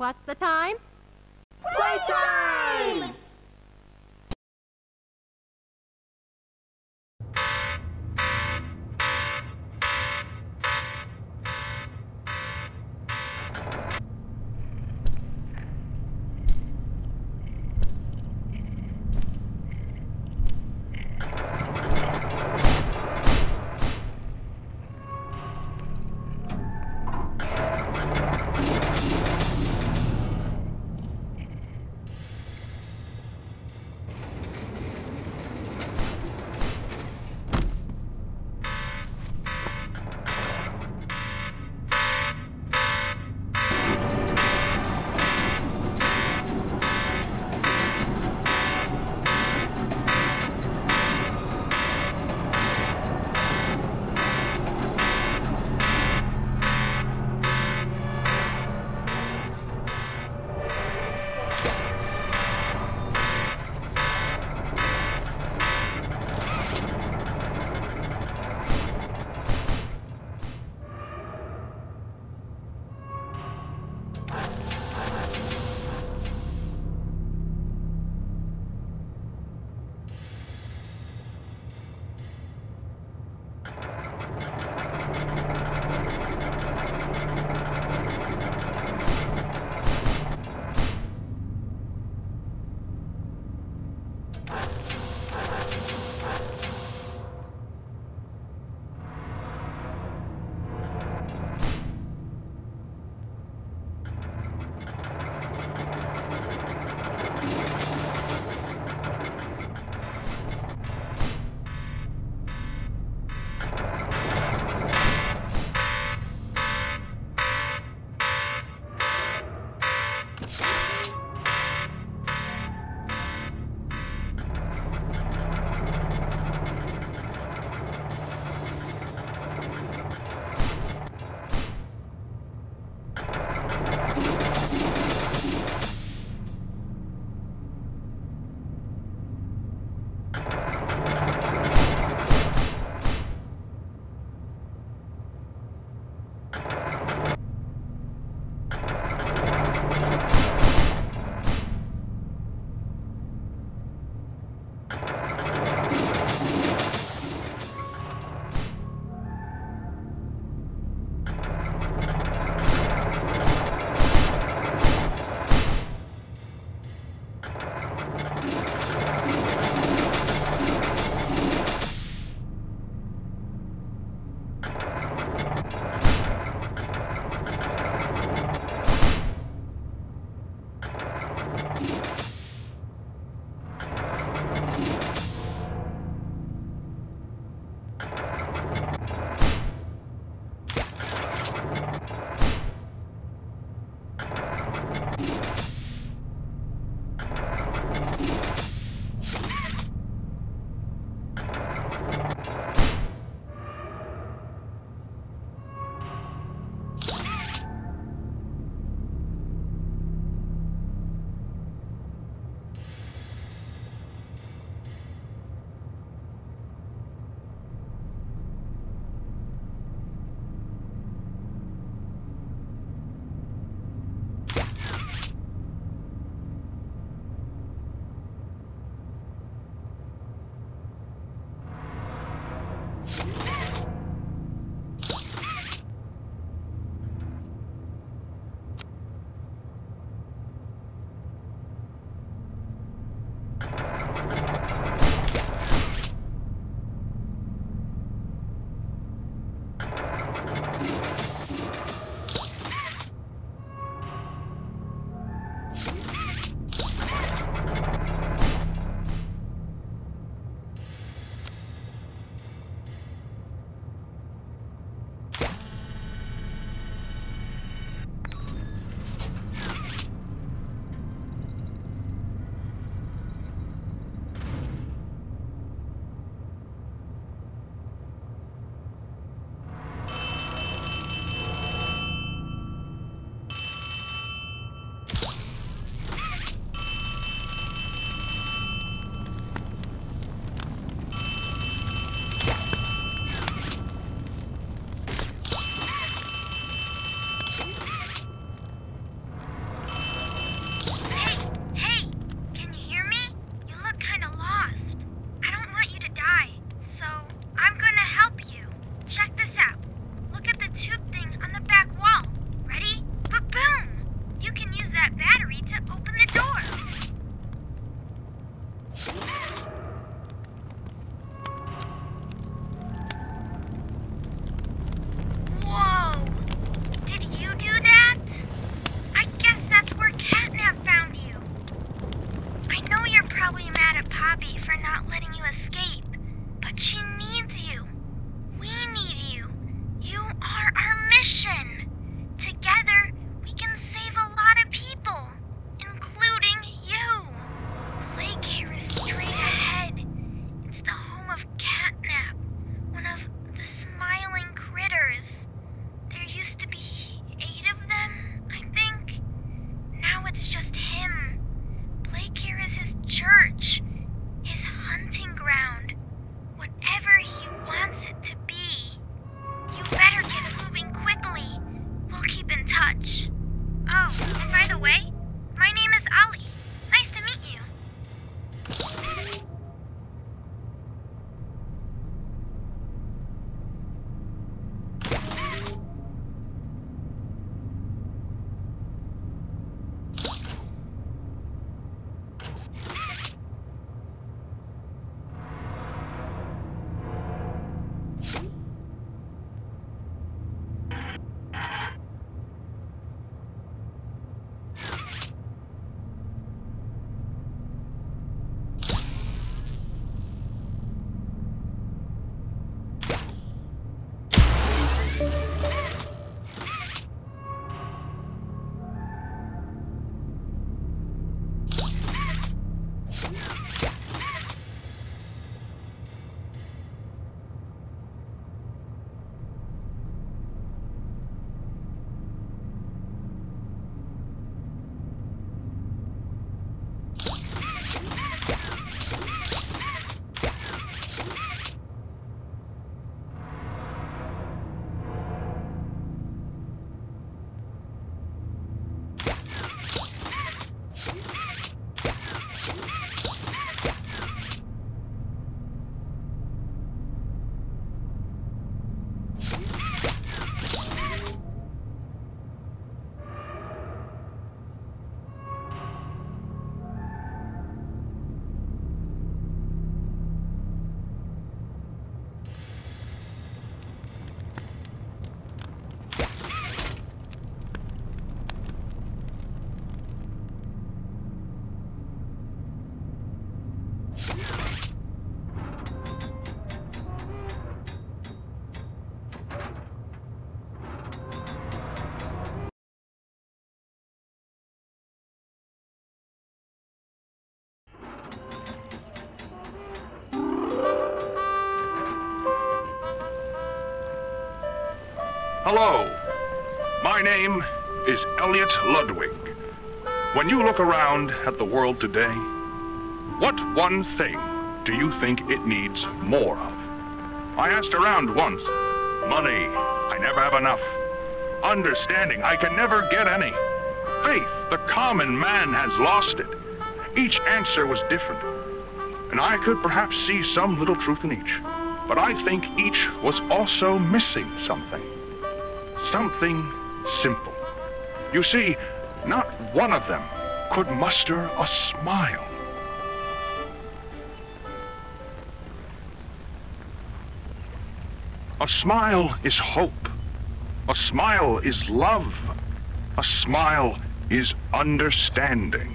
What's the time? Playtime! of Catnap, one of the smiling critters. There used to be 8 of them, I think. Now it's just him. Playcare is his church, his hunting ground, whatever he wants it to be. You better get moving quickly. We'll keep in touch. Oh, and by the way, my name is Ollie. Nice to meet you. Hello, my name is Elliot Ludwig. When you look around at the world today, what one thing do you think it needs more of? I asked around once. Money, I never have enough. Understanding, I can never get any. Faith, the common man has lost it. Each answer was different, and I could perhaps see some little truth in each, but I think each was also missing something. Something simple. You see, not one of them could muster a smile. A smile is hope. A smile is love. A smile is understanding.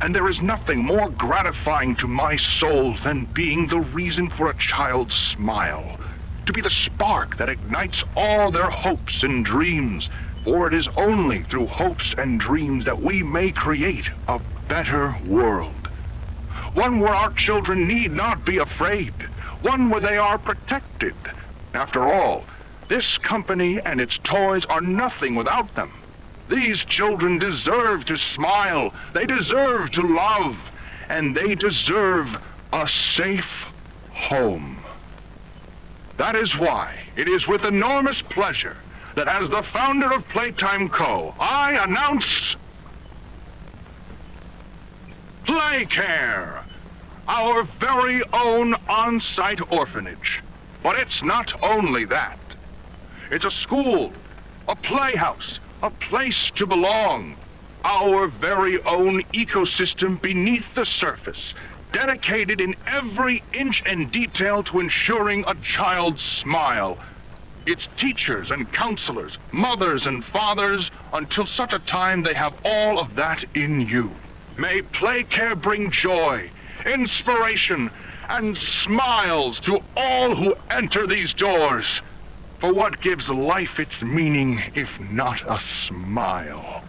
And there is nothing more gratifying to my soul than being the reason for a child's smile. To be the spark that ignites all their hopes and dreams, for it is only through hopes and dreams that we may create a better world. One where our children need not be afraid, one where they are protected. After all, this company and its toys are nothing without them. These children deserve to smile, they deserve to love, and they deserve a safe home. That is why it is with enormous pleasure that as the founder of Playtime Co., I announce Playcare, our very own on-site orphanage. But it's not only that. It's a school, a playhouse, a place to belong, our very own ecosystem beneath the surface, dedicated in every inch and detail to ensuring a child's smile. Its teachers and counselors, mothers and fathers, until such a time they have all of that in you. May Playcare bring joy, inspiration, and smiles to all who enter these doors. For what gives life its meaning if not a smile?